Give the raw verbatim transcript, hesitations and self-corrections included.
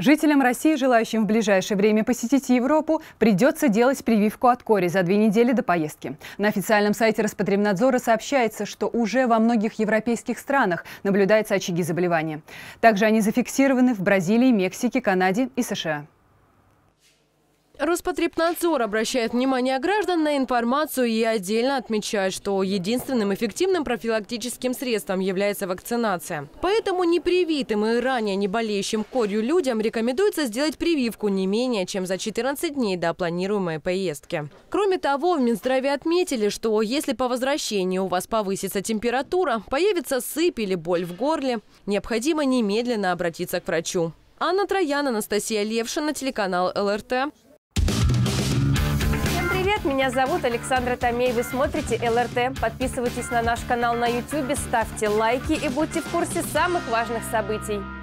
Жителям России, желающим в ближайшее время посетить Европу, придется делать прививку от кори за две недели до поездки. На официальном сайте Роспотребнадзора сообщается, что уже во многих европейских странах наблюдаются очаги заболевания. Также они зафиксированы в Бразилии, Мексике, Канаде и США. Роспотребнадзор обращает внимание граждан на информацию и отдельно отмечает, что единственным эффективным профилактическим средством является вакцинация. Поэтому непривитым и ранее не болеющим корью людям рекомендуется сделать прививку не менее чем за четырнадцать дней до планируемой поездки. Кроме того, в Минздраве отметили, что если по возвращении у вас повысится температура, появится сыпь или боль в горле, необходимо немедленно обратиться к врачу. Анна Троян, Анастасия Левшина, телеканал ЛРТ. Привет, меня зовут Александра Томей. Вы смотрите ЛРТ. Подписывайтесь на наш канал на ютубе, ставьте лайки и будьте в курсе самых важных событий.